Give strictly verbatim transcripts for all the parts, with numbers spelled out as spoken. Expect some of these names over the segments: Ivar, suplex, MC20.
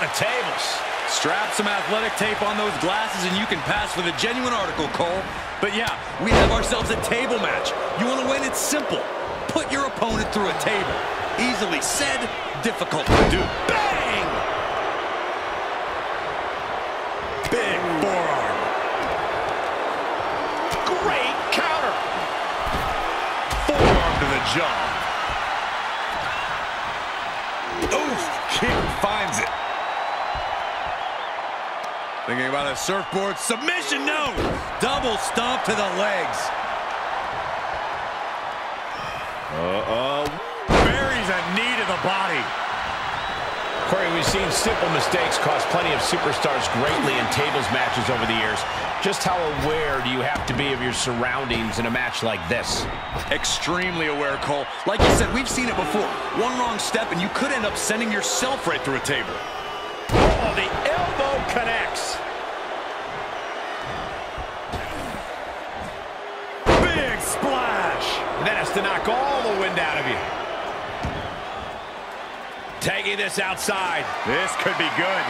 at the tables. Strap some athletic tape on those glasses and you can pass for the genuine article, Cole. But yeah, we have ourselves a table match. You want to win? It's simple. Put your opponent through a table. Easily said, difficult to do. Bang! Big forearm. Great counter. Forearm to the jaw. Oof, kick finds it. Thinking about a surfboard submission, no! Double stomp to the legs. Uh-oh. Buries a knee to the body. Corey, we've seen simple mistakes cost plenty of superstars greatly in tables matches over the years. Just how aware do you have to be of your surroundings in a match like this? Extremely aware, Cole. Like you said, we've seen it before. One wrong step, and you could end up sending yourself right through a table. Oh, the elbow connects. Big splash. And that has to knock all the wind out of you. Tagging this outside. This could be good.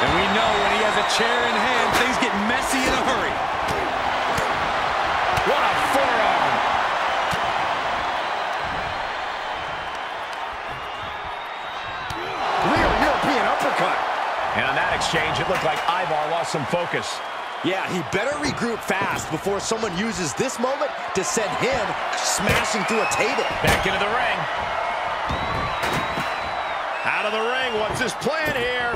And we know when he has a chair in hand, things get messy in a hurry. What a forearm. Real European uppercut. And on that exchange, it looked like Ivar lost some focus. Yeah, he better regroup fast before someone uses this moment to send him smashing through a table. Back into the ring. Out of the ring, what's his plan here?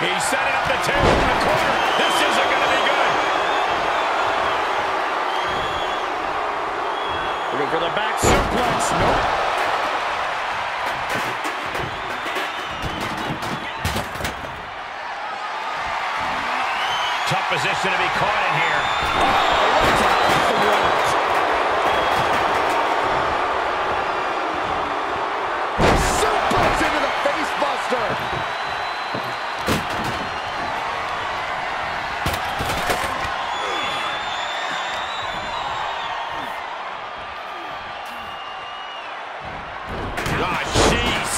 He's setting up the table in the corner. This isn't going to be good. Looking for the back suplex. Nope. Tough position to be caught in here. Oh, right off the ropes. God, jeez.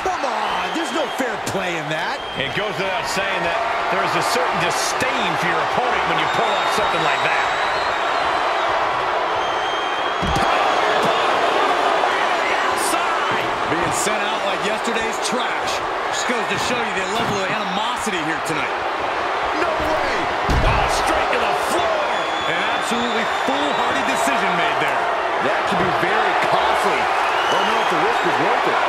Come on, there's no fair play in that. It goes without saying that there is a certain disdain for your opponent when you pull off something like that. Outside. Being sent out like yesterday's trash. Just goes to show you the level of animosity here tonight. Straight to the floor! An absolutely foolhardy decision made there. That could be very costly. I don't know if the risk is worth it.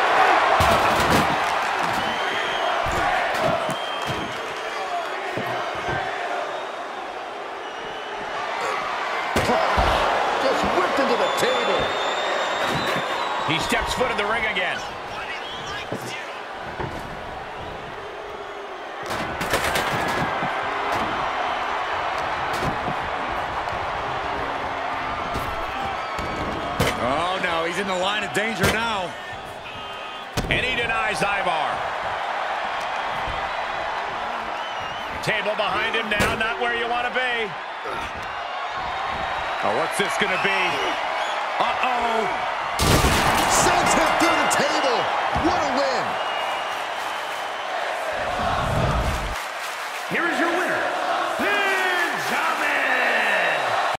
Just whipped into the table. He steps foot in the ring again. In the line of danger now. And he denies Ivar. Table behind him now, not where you want to be. Oh, what's this going to be? Uh-oh. Sends him through the table. What a win. Here is your